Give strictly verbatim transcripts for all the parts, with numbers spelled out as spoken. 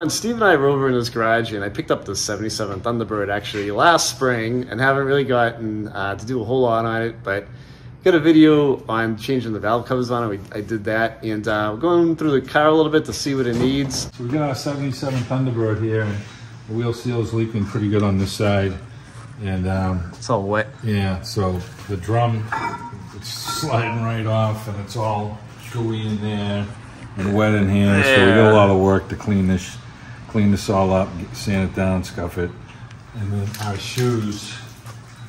And Steve and I were over in his garage, and I picked up the seventy-seven Thunderbird actually last spring, and haven't really gotten uh, to do a whole lot on it, but got a video on changing the valve covers on it. We, I did that, and uh, we're going through the car a little bit to see what it needs. So we've got our seventy-seven Thunderbird here, and the wheel seal is leaking pretty good on this side, and um, it's all wet. Yeah, so the drum, it's sliding right off, and it's all chewy in there and wet in here. Yeah. So we got a lot of work to clean this. Clean this all up, sand it down, scuff it. And then our shoes.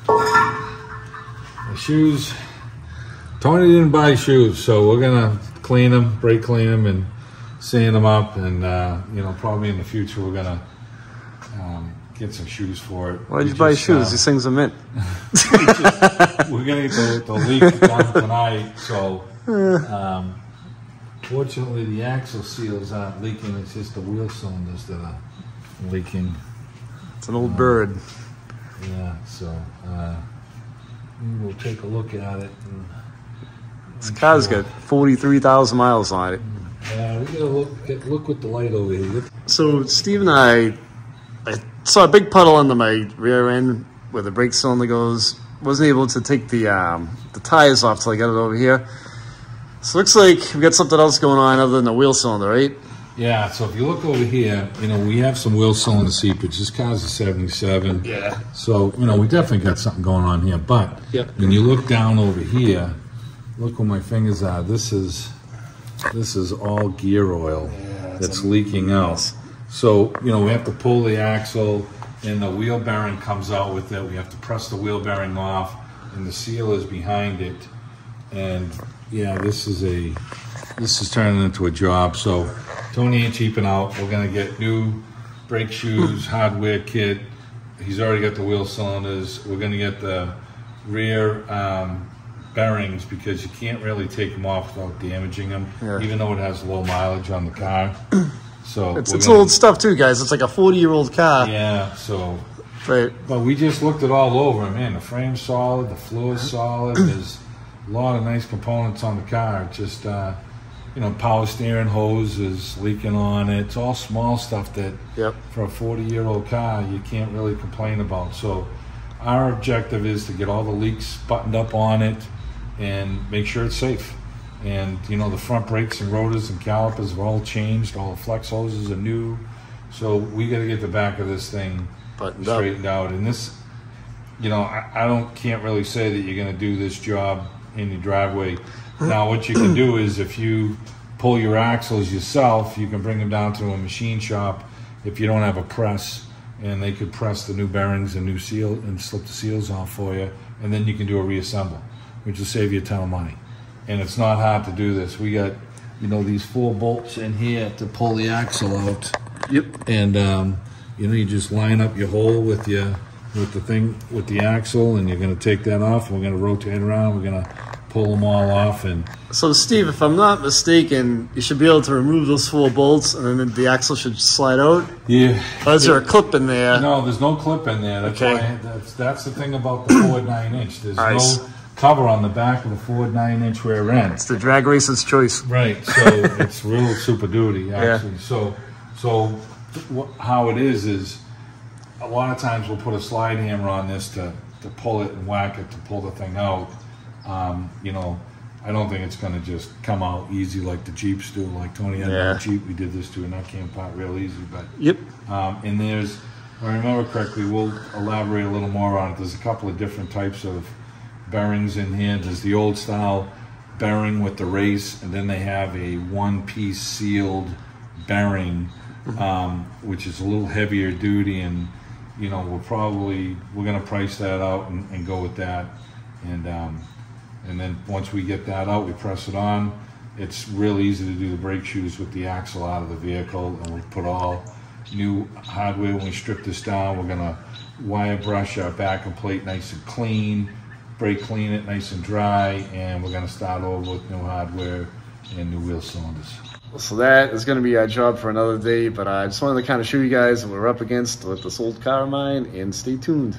Our shoes, Tony didn't buy shoes, so we're gonna clean them, brake clean them, and sand them up. And uh, you know, probably in the future, we're gonna um, get some shoes for it. Why'd you buy shoes? Uh, These things are mint. we just, we're gonna get the, the leak done tonight, so. Um, Fortunately, the axle seals aren't leaking. It's just the wheel cylinders that are leaking. It's an old uh, bird. Yeah, so uh, we'll take a look at it. And this car's sure. got forty-three thousand miles on it. Yeah, we gotta look, get, look with the light over here. So Steve and I, I saw a big puddle under my rear end where the brake cylinder goes. Wasn't able to take the um, the tires off till I got it over here. So it looks like we've got something else going on other than the wheel cylinder, right? Yeah, so if you look over here, you know, we have some wheel cylinder seepage. This car's a seventy-seven. Yeah. So, you know, we definitely got something going on here. But yep. when you look down over here, look where my fingers are. This is this is all gear oil yeah, that's, that's leaking out. So, you know, we have to pull the axle, and the wheel bearing comes out with it. We have to press the wheel bearing off, and the seal is behind it. And... yeah, this is a this is turning into a job. So Tony ain't cheaping out. We're gonna get new brake shoes, hardware kit. He's already got the wheel cylinders. We're gonna get the rear um, bearings because you can't really take them off without damaging them, yeah. even though it has low mileage on the car. So it's, it's gonna, old stuff too, guys. It's like a forty-year-old car. Yeah. So, right. But we just looked it all over. Man, the frame's solid. The floor's solid. There's a lot of nice components on the car. Just uh, you know, power steering hose is leaking on it. It's all small stuff that yep. for a forty-year-old car you can't really complain about. So our objective is to get all the leaks buttoned up on it and make sure it's safe. And you know, the front brakes and rotors and calipers are all changed. All the flex hoses are new. So we got to get the back of this thing buttoned straightened up. out. And this, you know, I, I don't can't really say that you're going to do this job in your driveway. Now what you can do is if you pull your axles yourself, you can bring them down to a machine shop if you don't have a press, and they could press the new bearings and new seal and slip the seals on for you, and then you can do a reassemble, which will save you a ton of money. And it's not hard to do this. We got, you know, these four bolts in here to pull the axle out. Yep. And um, you know, you just line up your hole with your with the thing, with the axle, and you're going to take that off. We're going to rotate around. We're going to pull them all off. And so, Steve, if I'm not mistaken, you should be able to remove those four bolts, and then the axle should slide out. Yeah. Or is there a clip in there? No, there's no clip in there. That's okay. Why, that's, that's the thing about the Ford nine inch. There's nice. no cover on the back of the Ford nine inch rear end. It's the drag racer's choice. Right. So it's real Super Duty, actually. Yeah. So, so how it is is, a lot of times we'll put a slide hammer on this to, to pull it and whack it to pull the thing out. Um, you know, I don't think it's going to just come out easy like the Jeeps do. Like Tony had yeah. a Jeep, we did this to, and that came apart real easy. But yep. Um, and there's, if I remember correctly, we'll elaborate a little more on it. There's a couple of different types of bearings in here. There's the old style bearing with the race, and then they have a one-piece sealed bearing, um, which is a little heavier duty. And you know, we'll probably, we're going to price that out and, and go with that. And um, and then once we get that out, we press it on. It's real easy to do the brake shoes with the axle out of the vehicle. And we'll put all new hardware. When we strip this down, we're going to wire brush our back and plate nice and clean, brake clean it nice and dry. And we're going to start over with new hardware and new wheel cylinders. So that is going to be our job for another day, but I just wanted to kind of show you guys what we're up against with this old car of mine, and stay tuned.